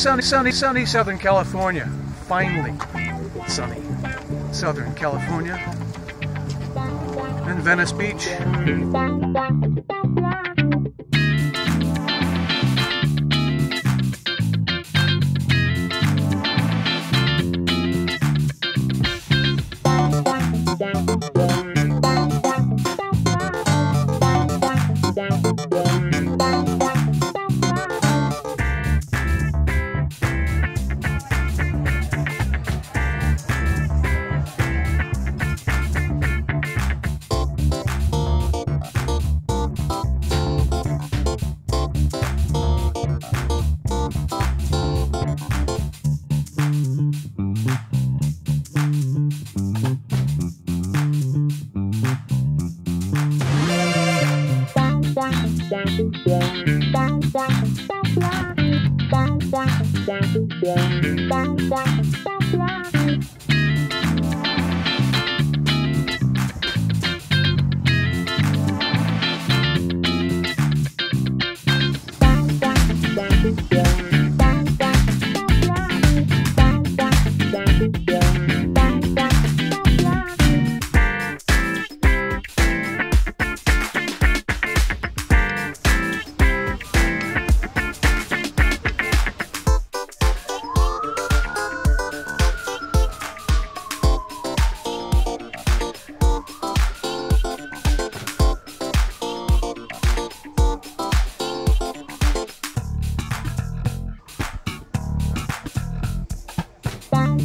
sunny Southern California. Finally sunny Southern California and Venice Beach.